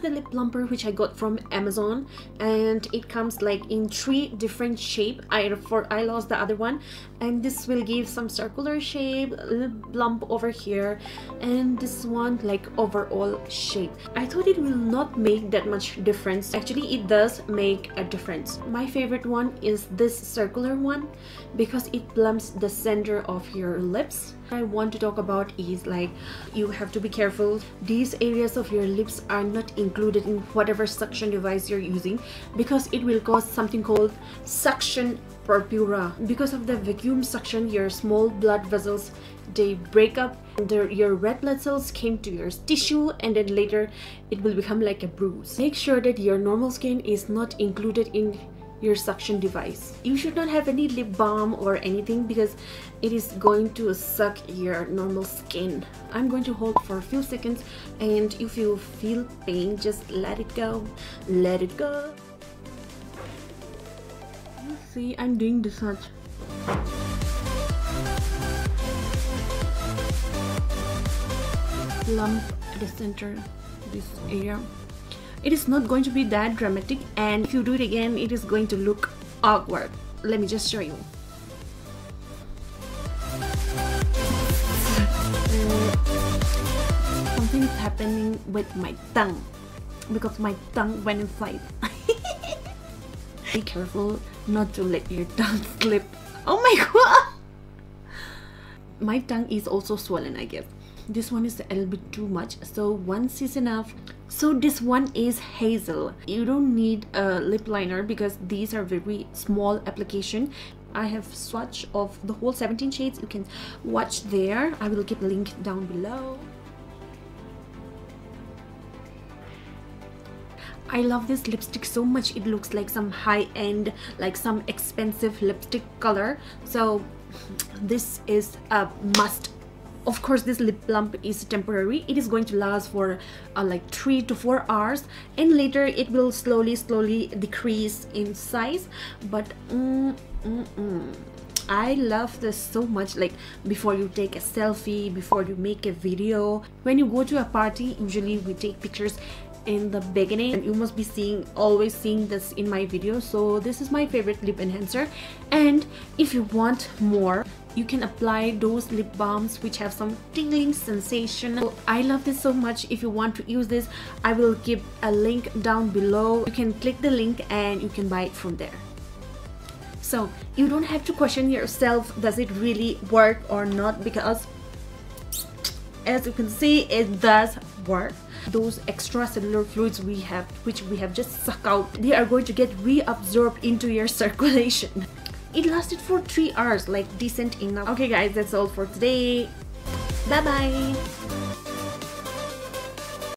is the lip plumper which I got from Amazon, and it comes like in three different shape. I lost the other one, and this will give some circular shape, a little lump over here, and this one like overall shape. I thought it will not make that much difference. Actually, it does make a difference. My favorite one is this circular one because it plumps the center of your lips. I want to talk about is like you have to be careful. These areas of your lips are not included in whatever suction device you're using because it will cause something called suction purpura. Because of the vacuum suction, your small blood vessels, they break up, your red blood cells came to your tissue, and then later it will become like a bruise. Make sure that your normal skin is not included in your suction device. You should not have any lip balm or anything because it is going to suck your normal skin. I'm going to hold for a few seconds, and if you feel pain, just let it go. Let it go. You see, I'm doing this much. Lump at the center, this area. It is not going to be that dramatic, and if you do it again, it is going to look awkward. Let me just show you. Something is happening with my tongue because my tongue went inside. Be careful not to let your tongue slip. Oh my god! My tongue is also swollen, I guess. This one is a little bit too much, so once is enough. So this one is hazel. You don't need a lip liner because these are very small application. I have swatch of the whole 17 shades. You can watch there. I will keep the link down below. I love this lipstick so much. It looks like some high-end, like some expensive lipstick color. So this is a must. Of course, this lip plump is temporary. It is going to last for like 3 to 4 hours, and later it will slowly decrease in size. But I love this so much. Like before you take a selfie, before you make a video, when you go to a party, usually we take pictures in the beginning, and you must be always seeing this in my video. So this is my favorite lip enhancer, and if you want more, you can apply those lip balms which have some tingling sensation. So I love this so much. If you want to use this, I will keep a link down below. You can click the link and you can buy it from there. So you don't have to question yourself, does it really work or not, because as you can see, it does work. Those extracellular fluids which we have just sucked out, they are going to get reabsorbed into your circulation. It lasted for 3 hours, like decent enough. Okay guys, that's all for today. Bye bye.